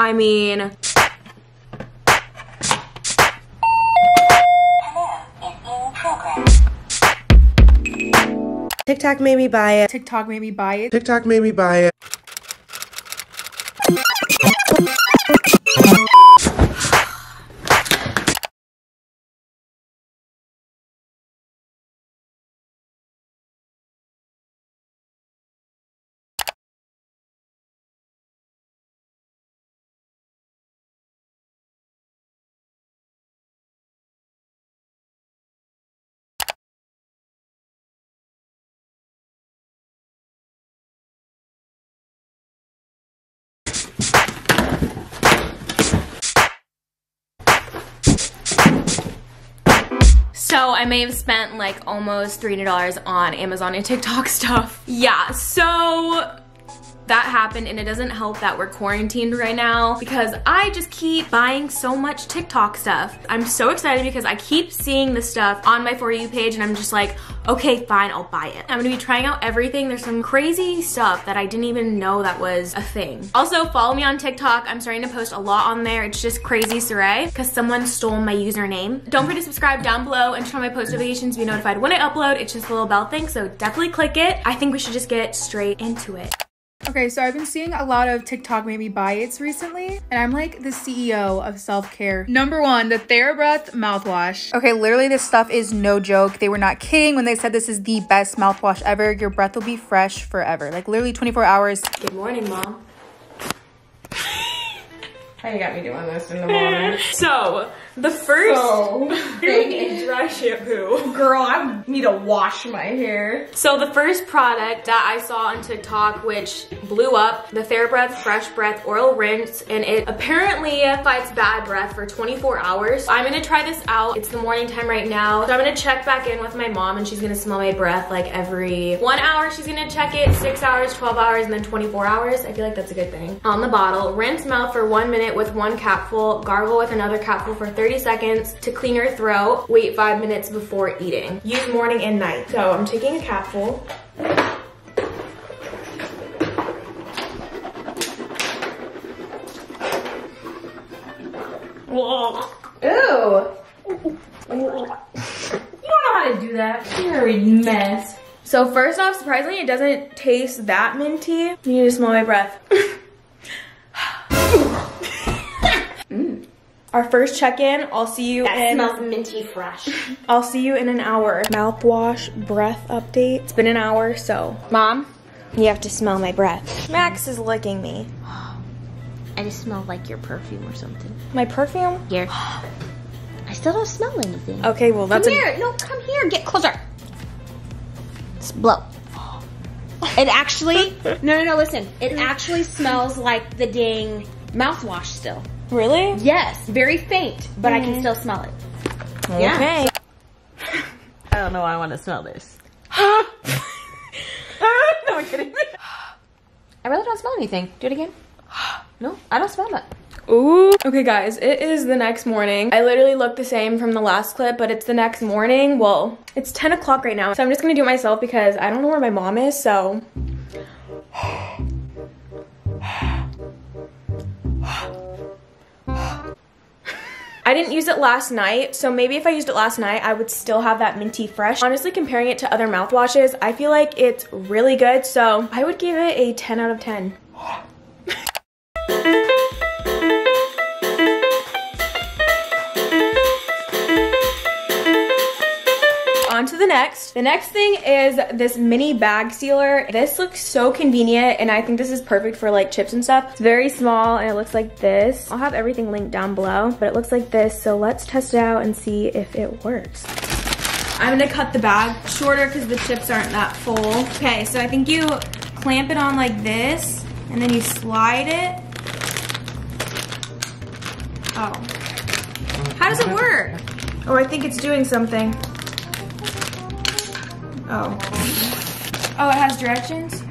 I mean... TikTok made me buy it. TikTok made me buy it. TikTok made me buy it. So I may have spent like almost $300 on Amazon and TikTok stuff. Yeah, so that happened, and it doesn't help that we're quarantined right now because I just keep buying so much TikTok stuff. I'm so excited because I keep seeing this stuff on my For You page and I'm just like, okay, fine, I'll buy it. I'm gonna be trying out everything. There's some crazy stuff that I didn't even know that was a thing. Also, follow me on TikTok. I'm starting to post a lot on there. It's just Krazy Saray because someone stole my username. Don't forget to subscribe down below and turn on my post notifications to be notified when I upload. It's just a little bell thing, so definitely click it. I think we should just get straight into it. Okay, so I've been seeing a lot of TikTok made me buy it's recently, and I'm like the CEO of self-care. Number one, the TheraBreath mouthwash. Okay, literally this stuff is no joke. They were not kidding when they said this is the best mouthwash ever. Your breath will be fresh forever. Like literally 24 hours. Good morning, Mom. How you got me doing this in the morning? So, the first thing is dry shampoo. Girl, I need to wash my hair. So the first product that I saw on TikTok, which blew up, the TheraBreath Fresh Breath Oral Rinse, and it apparently fights bad breath for 24 hours. I'm gonna try this out. It's the morning time right now, so I'm gonna check back in with my mom and she's gonna smell my breath like every 1 hour. She's gonna check it, 6 hours, 12 hours, and then 24 hours. I feel like that's a good thing. On the bottle, rinse mouth for 1 minute with one capful, gargle with another capful for 30 seconds to clean your throat. Wait 5 minutes before eating. Use morning and night. So I'm taking a capful. Whoa. Ooh. You don't know how to do that. You're a mess. So first off, surprisingly, it doesn't taste that minty. You need to smell my breath. Our first check-in, I'll see you in... That smells minty fresh. I'll see you in an hour. Mouthwash, breath update. It's been an hour, so. Mom, you have to smell my breath. Max is licking me. I just smell like your perfume or something. My perfume? Yeah. I still don't smell anything. Okay, well that's... Come here, no, come here, get closer. Just blow. It actually, no, listen. It actually smells like the dang mouthwash still. Really? Yes, very faint, but I can still smell it. Okay. Yeah. I don't know why I want to smell this. No, I'm kidding. I really don't smell anything. Do it again. No, I don't smell that. Ooh. Okay, guys, it is the next morning. I literally look the same from the last clip, but it's the next morning. Well, it's 10 o'clock right now, so I'm just going to do it myself because I don't know where my mom is, so... I didn't use it last night, so maybe if I used it last night, I would still have that minty fresh. Honestly, comparing it to other mouthwashes, I feel like it's really good, so I would give it a 10 out of 10. On to the next. The next thing is this mini bag sealer. This looks so convenient, and I think this is perfect for like chips and stuff. It's very small and it looks like this. I'll have everything linked down below, but it looks like this. So let's test it out and see if it works. I'm gonna cut the bag shorter because the chips aren't that full. Okay, so I think you clamp it on like this and then you slide it. Oh, how does it work? Oh, I think it's doing something. Oh, it has directions?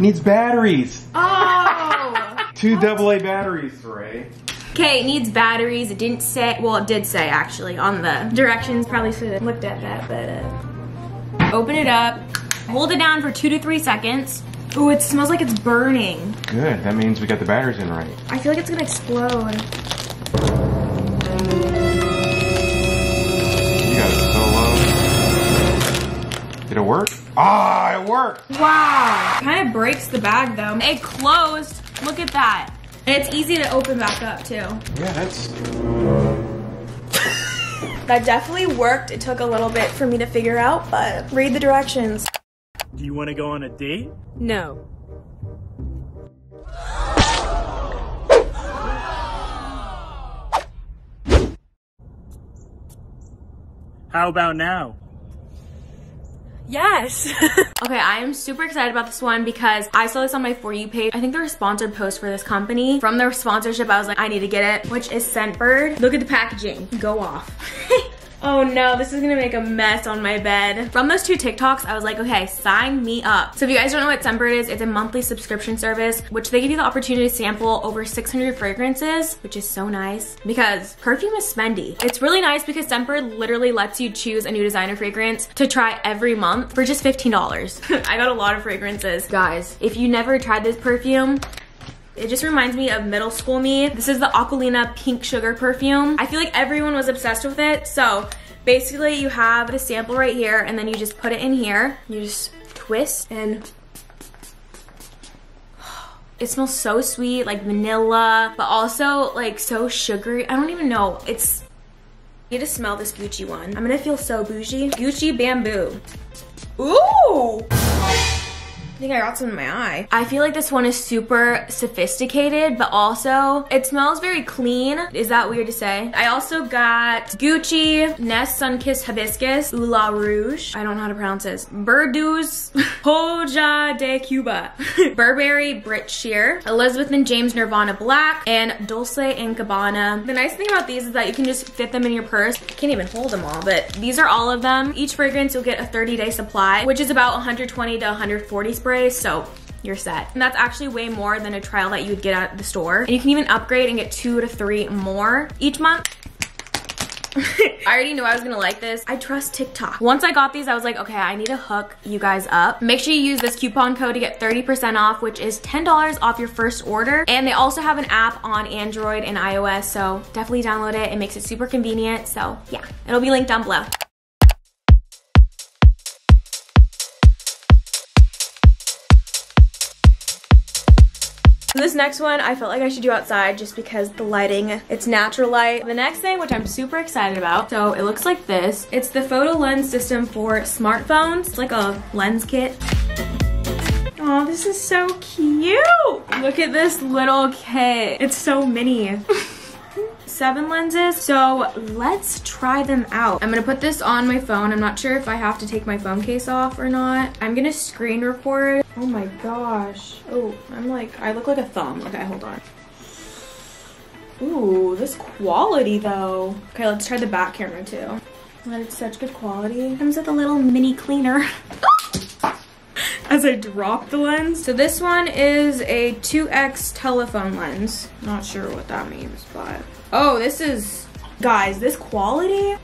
Needs batteries. Oh! 2 AA batteries, Ray. Okay, it needs batteries. It didn't say, well, it did say actually on the directions. Probably should have looked at that, but open it up, hold it down for 2 to 3 seconds. Ooh, it smells like it's burning. Good, that means we got the batteries in right. I feel like it's gonna explode. You got it so low. Did it work? Ah, it worked! Wow. Kind of breaks the bag though. It closed. Look at that. And it's easy to open back up too. Yeah, that's... That definitely worked. It took a little bit for me to figure out, but read the directions. Do you want to go on a date? No. How about now? Yes. Okay, I am super excited about this one because I saw this on my For You page. I think they're a sponsored post for this company. From their sponsorship, I was like, I need to get it, which is Scentbird. Look at the packaging. Go off. Oh no, this is gonna make a mess on my bed. From those two TikToks, I was like, okay, sign me up. So if you guys don't know what Scentbird is, it's a monthly subscription service, which they give you the opportunity to sample over 600 fragrances, which is so nice because perfume is spendy. It's really nice because Scentbird literally lets you choose a new designer fragrance to try every month for just $15. I got a lot of fragrances. Guys, if you never tried this perfume, it just reminds me of middle school me. This is the Aqualina Pink Sugar perfume. I feel like everyone was obsessed with it. So basically you have the sample right here and then you just put it in here. You just twist and it smells so sweet, like vanilla, but also like so sugary. I don't even know. It's, you just smell this Gucci one. I'm gonna feel so bougie. Gucci Bamboo. Ooh! I think I got some in my eye. I feel like this one is super sophisticated, but also it smells very clean. Is that weird to say? I also got Gucci, Nest Sunkissed Hibiscus, Oolà Rouge. I don't know how to pronounce this. Burdus Hoja de Cuba. Burberry Brit Sheer, Elizabeth and James Nirvana Black, and Dulce and Gabbana. The nice thing about these is that you can just fit them in your purse. You can't even hold them all, but these are all of them. Each fragrance you'll get a 30-day supply, which is about 120 to 140 sprays. So you're set. And that's actually way more than a trial that you would get at the store. And you can even upgrade and get 2 to 3 more each month. I already knew I was gonna like this. I trust TikTok. Once I got these, I was like, okay, I need to hook you guys up. Make sure you use this coupon code to get 30% off, which is $10 off your first order. And they also have an app on Android and iOS, so definitely download it. It makes it super convenient. So yeah, it'll be linked down below. This next one, I felt like I should do outside just because the lighting, it's natural light. The next thing, which I'm super excited about, so it looks like this. It's the photo lens system for smartphones. It's like a lens kit. Oh, this is so cute. Look at this little kit. It's so mini. 7 lenses, so let's try them out. I'm gonna put this on my phone. I'm not sure if I have to take my phone case off or not. I'm gonna screen record. Oh my gosh. Oh, I'm like, I look like a thumb. Okay, hold on. Ooh, this quality though. Okay, let's try the back camera too. But it's such good quality. Comes with a little mini cleaner. As I drop the lens. So this one is a 2x telephone lens. Not sure what that means, but. Oh, this is, guys, this quality.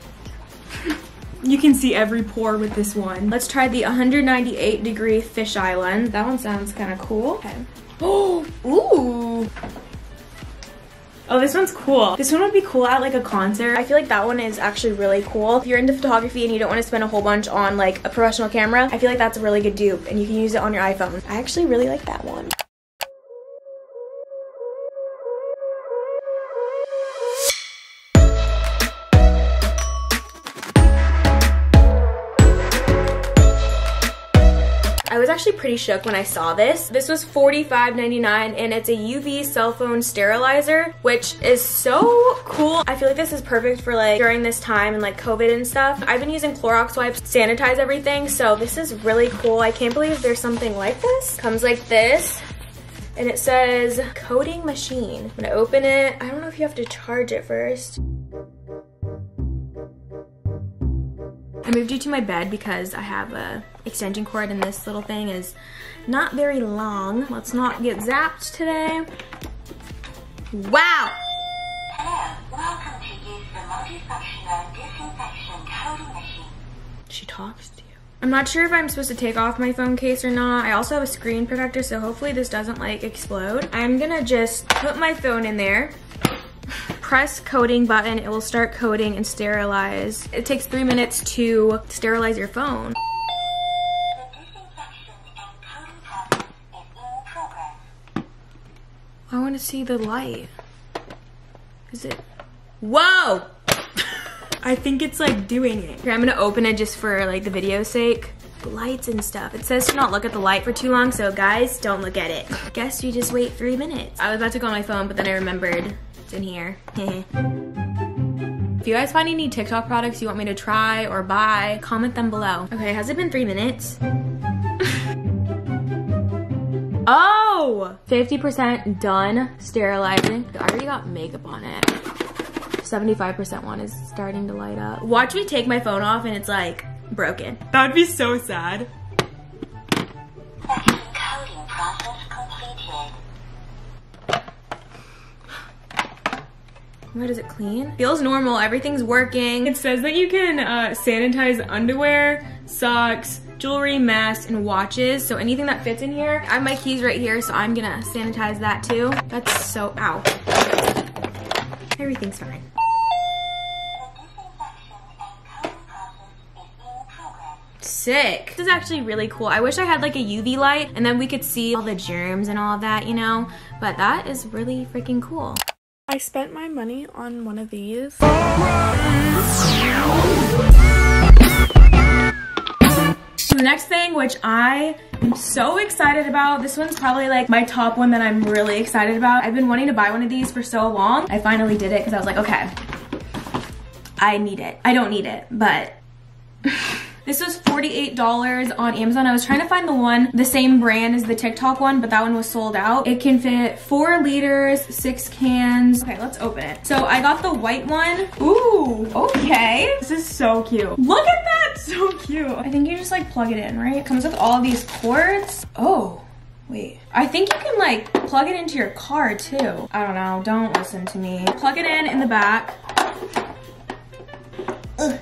You can see every pore with this one. Let's try the 198-degree fisheye lens. That one sounds kind of cool. Okay. Oh, ooh. Oh, this one's cool. This one would be cool at like a concert. I feel like that one is actually really cool. If you're into photography and you don't want to spend a whole bunch on like a professional camera, I feel like that's a really good dupe and you can use it on your iPhone. I actually really like that one. I was actually pretty shook when I saw this. This was $45.99 and it's a UV cell phone sterilizer, which is so cool. I feel like this is perfect for like during this time and like COVID and stuff. I've been using Clorox wipes to sanitize everything, so this is really cool. I can't believe there's something like this. Comes like this. And it says coating machine. I'm gonna open it. I don't know if you have to charge it first. I moved you to my bed because I have a extension cord and this little thing is not very long. Let's not get zapped today. Wow! Hello, welcome to use the multifunctional disinfection coating machine. She talks to you. I'm not sure if I'm supposed to take off my phone case or not. I also have a screen protector, so hopefully this doesn't like explode. I'm gonna just put my phone in there, press coating button, it will start coating and sterilize. It takes 3 minutes to sterilize your phone. I wanna see the light. Is it? Whoa! I think it's like doing it. Okay, I'm gonna open it just for like the video's sake. Lights and stuff. It says to not look at the light for too long, so guys, don't look at it. Guess you just wait 3 minutes. I was about to go on my phone, but then I remembered it's in here. If you guys find any TikTok products you want me to try or buy, comment them below. Okay, has it been 3 minutes? Oh! 50% done sterilizing. I already got makeup on it. 75% one is starting to light up. Watch me take my phone off and it's like broken. That'd be so sad. Second coating process completed. Where does it clean? Feels normal, everything's working. It says that you can sanitize underwear, socks, jewelry, masks, and watches. So anything that fits in here. I have my keys right here, so I'm gonna sanitize that too. That's so, ow. Everything's fine. Sick. This is actually really cool. I wish I had like a UV light and then we could see all the germs and all of that, you know? But that is really freaking cool. I spent my money on one of these. The next thing, which I am so excited about, this one's probably like my top one that I'm really excited about. I've been wanting to buy one of these for so long. I finally did it because I was like, okay, I need it. I don't need it, but this was $48 on Amazon. I was trying to find the one, the same brand as the TikTok one, but that one was sold out. It can fit 4 liters, 6 cans. Okay, let's open it. So I got the white one. Ooh, okay. This is so cute. Look at that. So cute. I think you just like plug it in, right? It comes with all these cords. Oh, wait. I think you can like plug it into your car too. I don't know, don't listen to me. Plug it in the back. Ugh.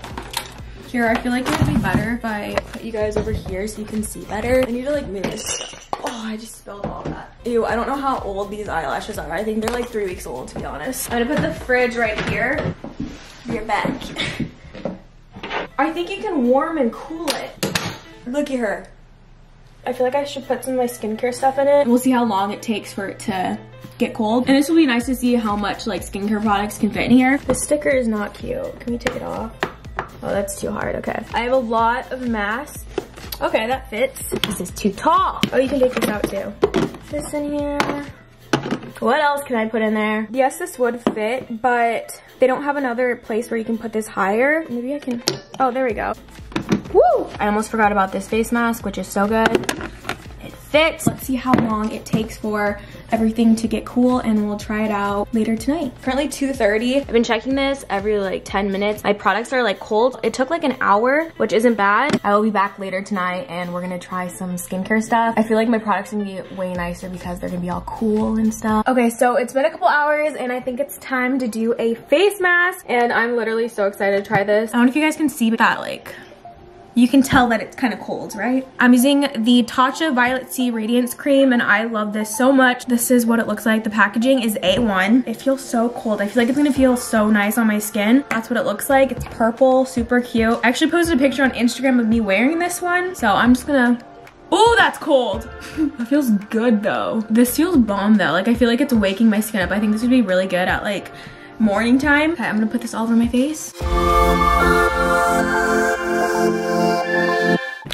Here, I feel like it would be better if I put you guys over here so you can see better. I need to like move this. Oh, I just spilled all that. Ew, I don't know how old these eyelashes are. I think they're like 3 weeks old, to be honest. I'm gonna put the fridge right here. You're back. I think you can warm and cool it. Look at her. I feel like I should put some of my skincare stuff in it. And we'll see how long it takes for it to get cold. And this will be nice to see how much like skincare products can fit in here. The sticker is not cute. Can we take it off? Oh, that's too hard, okay. I have a lot of masks. Okay, that fits. This is too tall. Oh, you can take this out too. This in here. What else can I put in there? Yes, this would fit, but they don't have another place where you can put this higher. Maybe I can, oh, there we go. Woo! I almost forgot about this face mask, which is so good. It fits. Let's see how long it takes for everything to get cool and we'll try it out later tonight. Currently 2:30. I've been checking this every like 10 minutes. My products are like cold. It took like an hour, which isn't bad. I will be back later tonight and we're gonna try some skincare stuff. I feel like my products are gonna be way nicer because they're gonna be all cool and stuff. Okay, so it's been a couple hours and I think it's time to do a face mask and I'm literally so excited to try this. I don't know if you guys can see, but that like, you can tell that it's kind of cold, right? I'm using the Tatcha Violet C Radiance Cream and I love this so much. This is what it looks like. The packaging is A1. It feels so cold. I feel like it's gonna feel so nice on my skin. That's what it looks like. It's purple, super cute. I actually posted a picture on Instagram of me wearing this one. So I'm just gonna, oh, that's cold. It feels good though. This feels bomb though. Like I feel like it's waking my skin up. I think this would be really good at like morning time. Okay, I'm gonna put this all over my face.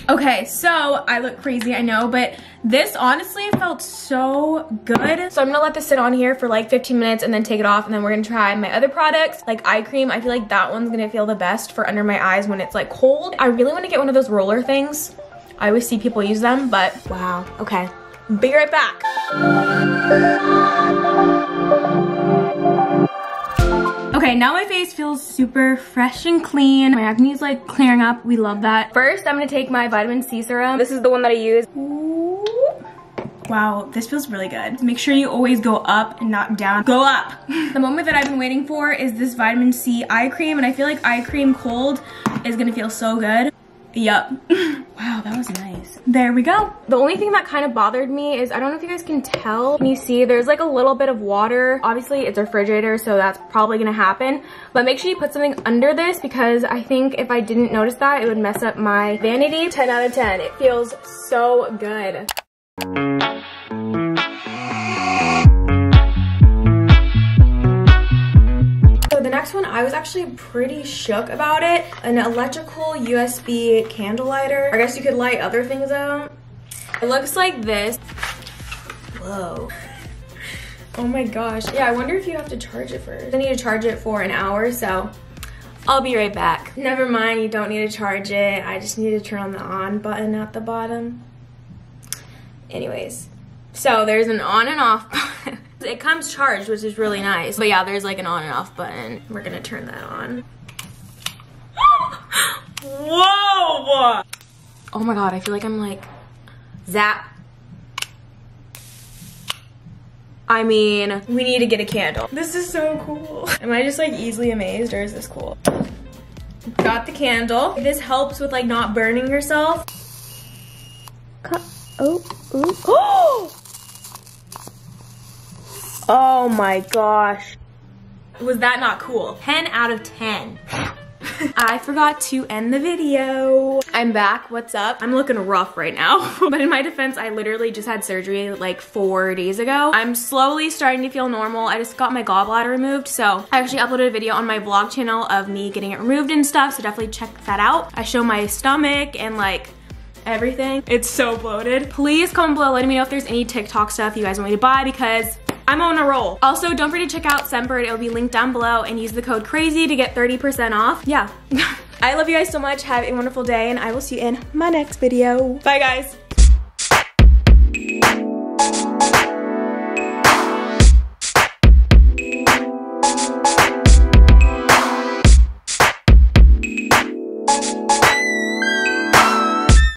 Okay, so I look crazy, I know, but this honestly felt so good. So I'm gonna let this sit on here for like 15 minutes and then take it off and then we're gonna try my other products, like eye cream. I feel like that one's gonna feel the best for under my eyes when it's like cold. I really wanna get one of those roller things. I always see people use them, but wow, okay. Be right back. Okay, now my face feels super fresh and clean. My acne's like clearing up, we love that. First, I'm gonna take my vitamin C serum. This is the one that I use. Ooh. Wow, this feels really good. Make sure you always go up and not down. Go up! The moment that I've been waiting for is this vitamin C eye cream, and I feel like eye cream cold is gonna feel so good. Yup. Wow, that was nice. There we go. The only thing that kind of bothered me is, I don't know if you guys can tell. Can you see there's like a little bit of water? Obviously, it's a refrigerator, so that's probably gonna happen. But make sure you put something under this, because I think if I didn't notice that, it would mess up my vanity. 10 out of 10. It feels so good. Next one, I was actually pretty shook about it. An electrical USB candle lighter. I guess you could light other things out. It looks like this. Whoa. Oh my gosh. Yeah, I wonder if you have to charge it first. I need to charge it for an hour, so I'll be right back. Never mind, you don't need to charge it. I just need to turn on the on button at the bottom. Anyways, so there's an on and off button. It comes charged, which is really nice. But yeah, there's like an on and off button. We're gonna turn that on. Whoa! Oh my god, I feel like I'm like, zap. I mean, we need to get a candle. This is so cool. Am I just like easily amazed, or is this cool? Got the candle. This helps with like not burning yourself. Oh, oh, oh! Oh my gosh. Was that not cool? 10 out of 10. I forgot to end the video. I'm back, what's up? I'm looking rough right now. But in my defense, I literally just had surgery like 4 days ago. I'm slowly starting to feel normal. I just got my gallbladder removed, so I actually uploaded a video on my vlog channel of me getting it removed and stuff, so definitely check that out. I show my stomach and like everything. It's so bloated. Please comment below letting me know if there's any TikTok stuff you guys want me to buy, because I'm on a roll. Also, don't forget to check out Scentbird. It'll be linked down below, and use the code KRAZY to get 30% off. Yeah. I love you guys so much. Have a wonderful day, and I will see you in my next video. Bye, guys.